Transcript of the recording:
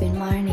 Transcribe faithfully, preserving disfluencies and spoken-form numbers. Robin Marni.